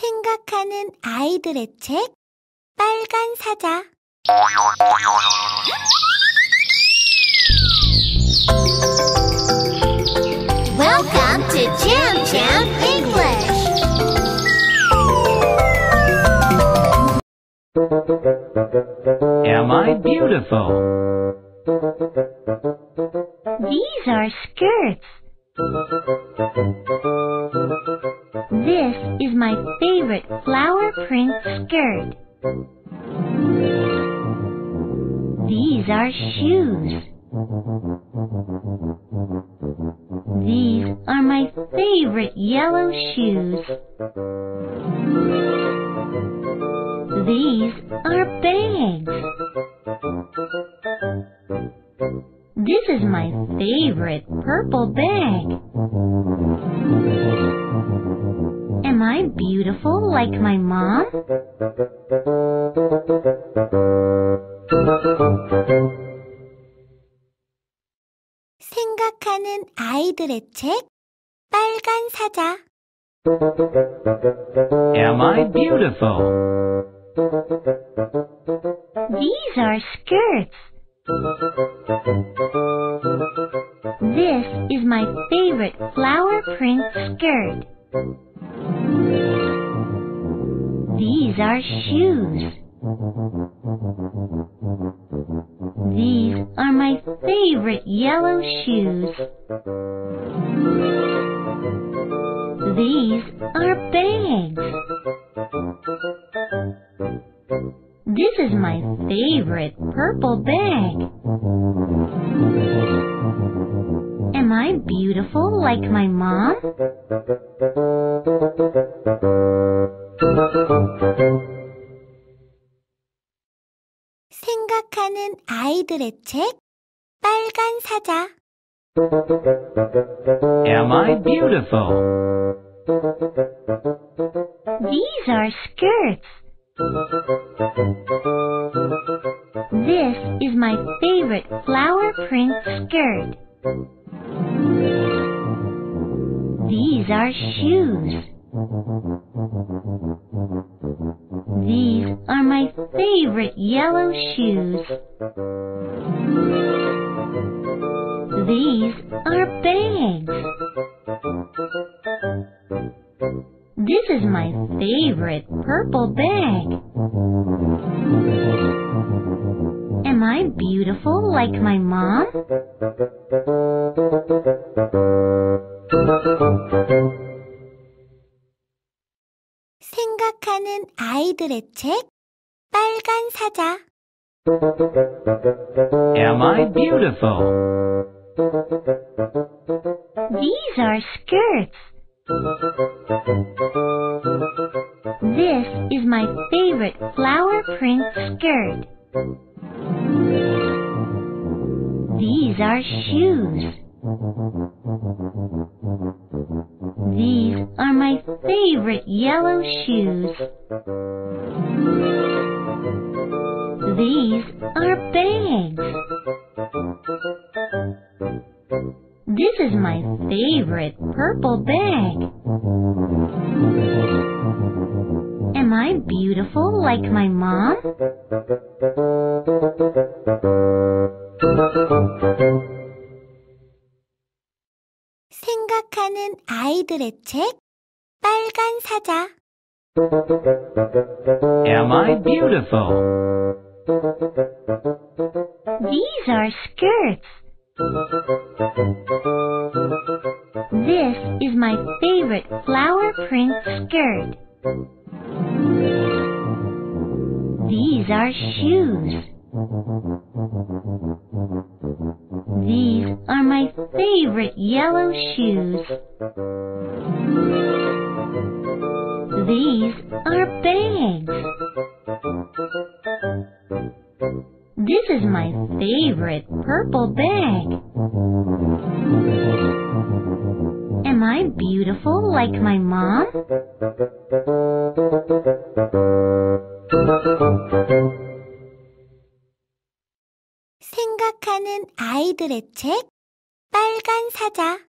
생각하는 아이들의 책, 빨간 사자. Welcome to Jam Jam English. Am I beautiful? These are skirts. This is my favorite flower print skirt. These are shoes. These are my favorite yellow shoes. These are bags. This is my favorite purple bag. Am I beautiful like my mom? 생각하는 아이들의 책, 빨간 사자. Am I beautiful? These are skirts. This is my favorite flower print skirt. These are shoes. These are my favorite yellow shoes. These are bags. This is my favorite purple bag. Am I beautiful like my mom? 생각하는 아이들의 책, 빨간 사자. Am I beautiful? These are skirts. This is my favorite flower print skirt. These are shoes. These are my favorite yellow shoes. These are bags. This is my favorite purple bag. Am I beautiful like my mom? 생각하는 아이들의 책, 빨간 사자. Am I beautiful? These are skirts. This is my favorite flower print skirt. These are shoes. These are my favorite yellow shoes. These are bags. This is my favorite purple bag. Am I beautiful like my mom? 생각하는 아이들의 책, 빨간 사자. Am I beautiful? These are skirts. This is my favorite flower print skirt. These are shoes. These are my favorite yellow shoes. These are bags. This is my favorite purple bag. Am I beautiful like my mom? 생각하는 아이들의 책, 빨간 사자.